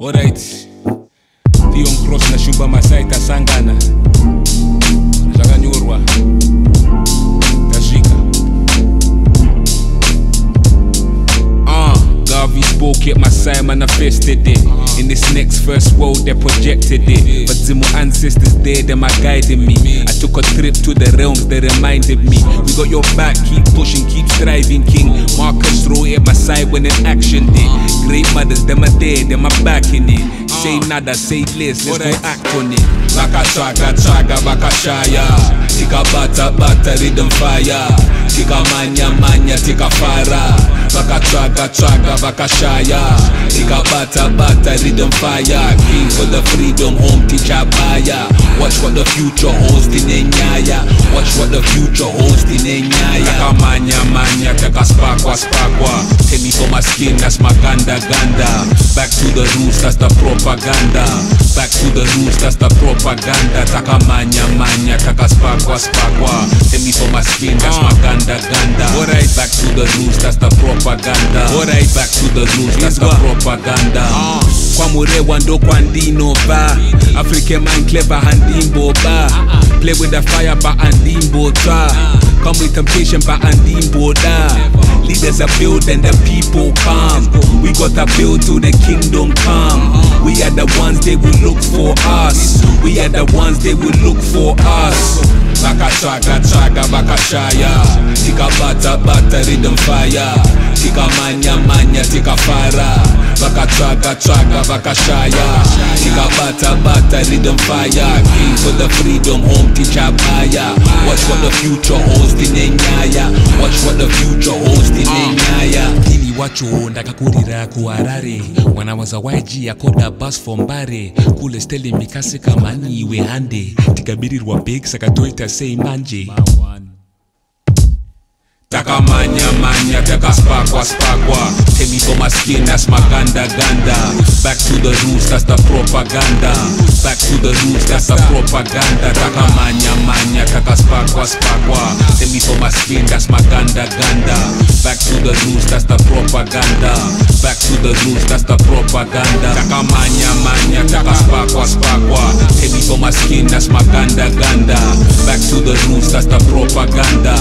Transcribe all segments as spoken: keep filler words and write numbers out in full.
Alright, Theon Cross na Shumba Maasai tasangana. Zvakanyorwa. Tasvika. Ah, uh, Garvey spoke it, Maasai manifested it. In this next first world they projected it. But Zimu ancestors there, them are guiding me. I took a trip to the realms, they reminded me. We got your back, keep pushing, keep striving, king. Marcus throw it, Maasai when in action did. Great mothers, them are there, them are backing it. Say nada, say less, let's go act on it. Vakashaga, chaga, vakashaya. Tika bata, bata, rhythm fire. Tika manya, manya, tika fara. Vakachaga, chaga, vakashaya. Tika bata, bata, rhythm fire. King for the freedom, home teacher baya. Watch what the future holds, dinenyaya. Watch what the future holds, dinenyaya. Tika manya, manya, tika spakwa, spakwa. Take me for my skin, that's my ganda, ganda. Back to the roots, that's the propaganda. Back to the roots, that's the propaganda. Taka manya, manya, taka spakwa, spakwa. Take me for my skin, that's my ganda, ganda. Alright, back to the roots, that's the propaganda. Alright, back to the roots, that's the propaganda. Kwa murewa ndo kwa ndino ba. African man clever handimbo ba. Play with the fire ba handimbo ta. Come with temptation ba handimbo da. Leaders are built and the people come. We gotta build till the kingdom come. We are the ones they will look for us. We are the ones they will look for us. Vakachaga, chaga, vakashaya. Tika bata, bata, rhythm fire. Tika manya, manya, tika fara. Vakachaga, chaga, vakashaya. Tika bata, bata, rhythm fire. King for the freedom, home teacher baya. Watch what the future holds, dinenyaya. Watch what the future holds, dinenyaya. Wacho ndakakurira kuharare when I was a Y G I caught a bus from Bare cool is telling me kaseka mani iwe hande tikabirirwa big sakatoita sei manje taka manya manya taka spakwa spakwa. Take me for my skin, that's my ganda ganda. Back to the roots, that's the propaganda. Back to the roots, that's the propaganda. Taka manya manya taka spakwa spakwa. Take me for my skin, that's my ganda ganda. Back to the roots, that's the propaganda. Back to the roots, that's the propaganda. Taka manya manya taka spakwa spakwa. Take me for my skin, that's my ganda ganda. Back to the roots, that's the propaganda.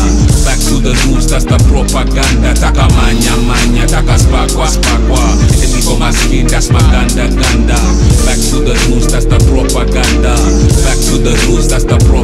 Back to the roots, that's the propaganda. Taka manya manya taka spakwa spakwa. Take me for my skin, that's my ganda ganda. Back to the roots, that's the propaganda. Back to the roots, that's the propaganda.